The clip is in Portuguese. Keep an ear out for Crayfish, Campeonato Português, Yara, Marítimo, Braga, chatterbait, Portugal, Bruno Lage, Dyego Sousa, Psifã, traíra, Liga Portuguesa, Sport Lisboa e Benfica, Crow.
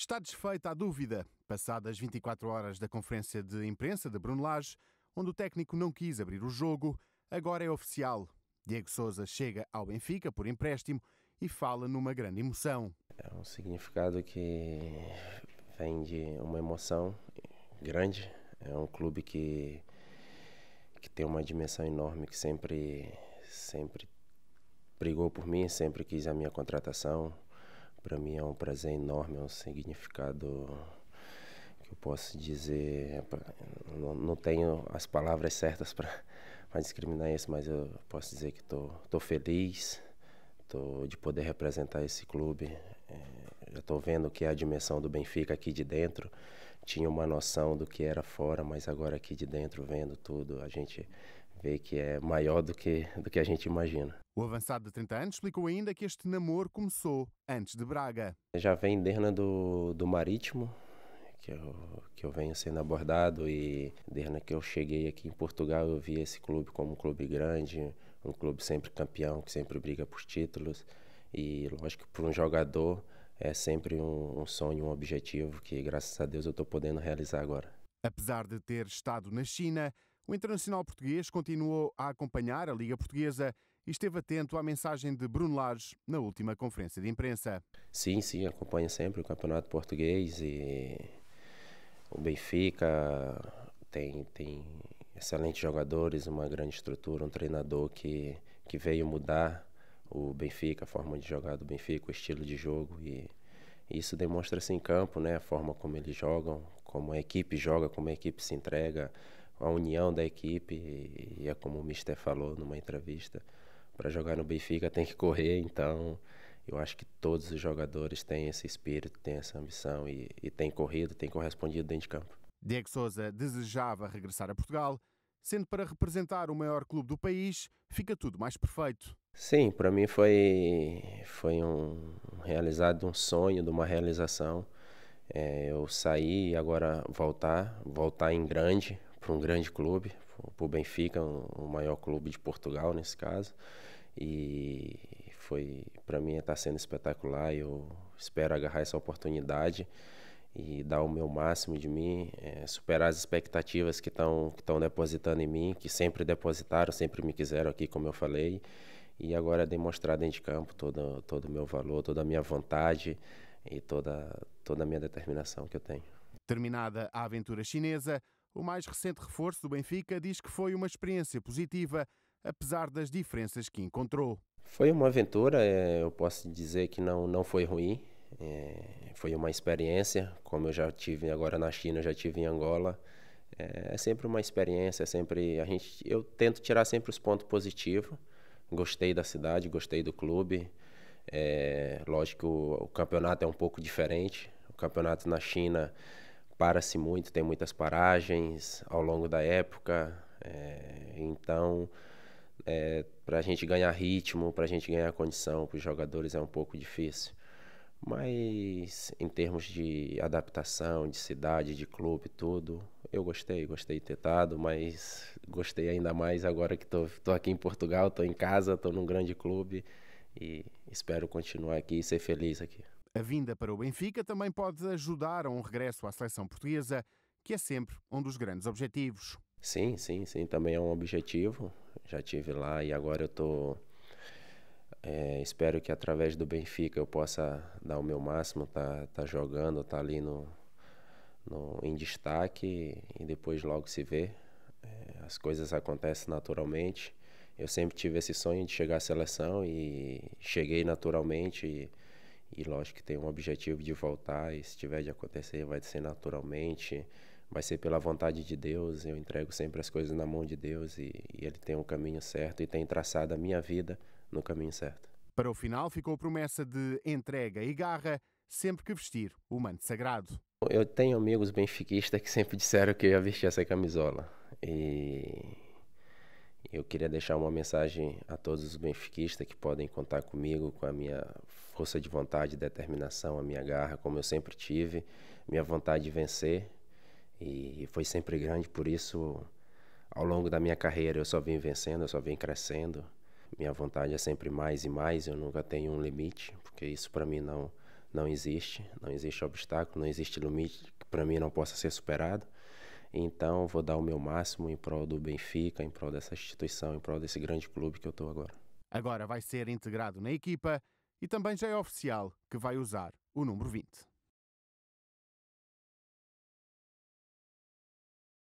Está desfeita a dúvida, passadas 24 horas da conferência de imprensa de Bruno Lage, onde o técnico não quis abrir o jogo, agora é oficial. Dyego Sousa chega ao Benfica por empréstimo e fala numa grande emoção. É um significado que vem de uma emoção grande. É um clube que tem uma dimensão enorme, que sempre brigou por mim, sempre quis a minha contratação. Para mim é um prazer enorme, é um significado que eu posso dizer, não tenho as palavras certas para discriminar isso, mas eu posso dizer que estou feliz de poder representar esse clube. Já estou vendo que a dimensão do Benfica aqui de dentro, tinha uma noção do que era fora, mas agora aqui de dentro, vendo tudo, a gente vê que é maior do que a gente imagina. O avançado de 30 anos explicou ainda que este namoro começou antes de Braga. Já vem desde do Marítimo, que eu venho sendo abordado, e desde que eu cheguei aqui em Portugal eu vi esse clube como um clube grande, um clube sempre campeão, que sempre briga por títulos, e lógico que para um jogador é sempre um sonho, um objetivo que graças a Deus eu estou podendo realizar agora. Apesar de ter estado na China, o internacional português continuou a acompanhar a Liga Portuguesa e esteve atento à mensagem de Bruno Lage na última conferência de imprensa. Sim, acompanho sempre o Campeonato Português e o Benfica tem excelentes jogadores, uma grande estrutura, um treinador que veio mudar o Benfica, a forma de jogar do Benfica, o estilo de jogo, e isso demonstra-se em campo, né? A forma como eles jogam, como a equipe joga, como a equipe se entrega, a união da equipe, e é como o Mister falou numa entrevista, para jogar no Benfica tem que correr, então eu acho que todos os jogadores têm esse espírito, têm essa ambição e têm corrido, têm correspondido dentro de campo. Dyego Sousa desejava regressar a Portugal, sendo para representar o maior clube do país, fica tudo mais perfeito. Sim, para mim foi um sonho, de uma realização. Eu saí e agora voltar em grande, para um grande clube, para o Benfica, o maior clube de Portugal nesse caso. E foi, para mim está sendo espetacular, eu espero agarrar essa oportunidade e dar o meu máximo de mim, superar as expectativas que estão depositando em mim, que sempre depositaram, sempre me quiseram aqui, como eu falei, e agora é demonstrar dentro de campo todo o meu valor, toda a minha vontade e toda a minha determinação que eu tenho. Terminada a aventura chinesa, o mais recente reforço do Benfica diz que foi uma experiência positiva, apesar das diferenças que encontrou. Foi uma aventura, eu posso dizer que não foi ruim. Foi uma experiência, como eu já tive agora na China, eu já tive em Angola. É sempre uma experiência, eu tento tirar sempre os pontos positivos. Gostei da cidade, gostei do clube. Lógico, o campeonato é um pouco diferente. O campeonato na China para-se muito, tem muitas paragens ao longo da época. Então, para a gente ganhar ritmo, para a gente ganhar condição, para os jogadores é um pouco difícil. Mas em termos de adaptação, de cidade, de clube, tudo, eu gostei de ter estado, mas gostei ainda mais agora que estou aqui em Portugal, estou em casa, estou num grande clube e espero continuar aqui e ser feliz aqui. A vinda para o Benfica também pode ajudar a um regresso à seleção portuguesa, que é sempre um dos grandes objetivos. Sim, também é um objetivo, já estive lá e agora eu estou... espero que através do Benfica eu possa dar o meu máximo, tá jogando, tá ali em destaque, e depois logo se vê. As coisas acontecem naturalmente. Eu sempre tive esse sonho de chegar à seleção e cheguei naturalmente, e lógico que tem um objetivo de voltar, e se tiver de acontecer vai ser naturalmente, vai ser pela vontade de Deus. Eu entrego sempre as coisas na mão de Deus, e Ele tem um caminho certo e tem traçado a minha vida no caminho certo. Para o final ficou a promessa de entrega e garra sempre que vestir o manto sagrado. Eu tenho amigos benfiquistas que sempre disseram que eu ia vestir essa camisola, e eu queria deixar uma mensagem a todos os benfiquistas que podem contar comigo, com a minha força de vontade, determinação, a minha garra, como eu sempre tive, minha vontade de vencer, e foi sempre grande, por isso ao longo da minha carreira eu só vim vencendo, eu só vim crescendo. Minha vontade é sempre mais e mais, eu nunca tenho um limite, porque isso para mim não, não existe obstáculo, não existe limite que para mim não possa ser superado. Então vou dar o meu máximo em prol do Benfica, em prol dessa instituição, em prol desse grande clube que eu estou agora. Agora vai ser integrado na equipa e também já é oficial que vai usar o número 20.